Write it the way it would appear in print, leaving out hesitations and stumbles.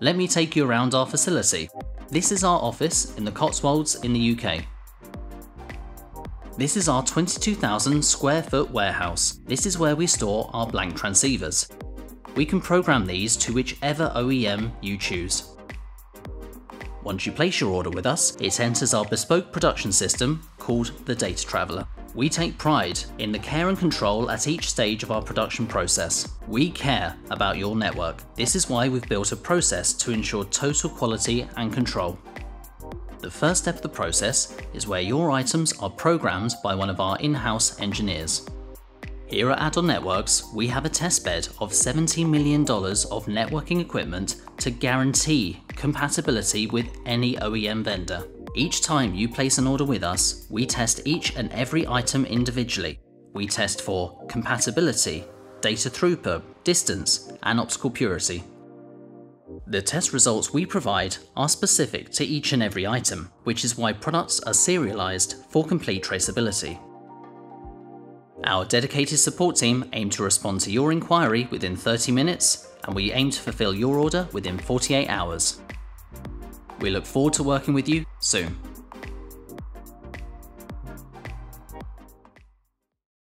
Let me take you around our facility. This is our office in the Cotswolds in the UK. This is our 22,000 square foot warehouse. This is where we store our blank transceivers. We can program these to whichever OEM you choose. Once you place your order with us, it enters our bespoke production system called the Data Traveller. We take pride in the care and control at each stage of our production process. We care about your network. This is why we've built a process to ensure total quality and control. The first step of the process is where your items are programmed by one of our in-house engineers. Here at AddOn Networks, we have a testbed of $17 million of networking equipment to guarantee compatibility with any OEM vendor. Each time you place an order with us, we test each and every item individually. We test for compatibility, data throughput, distance, and optical purity. The test results we provide are specific to each and every item, which is why products are serialized for complete traceability. Our dedicated support team aim to respond to your inquiry within 30 minutes, and we aim to fulfill your order within 48 hours. We look forward to working with you soon.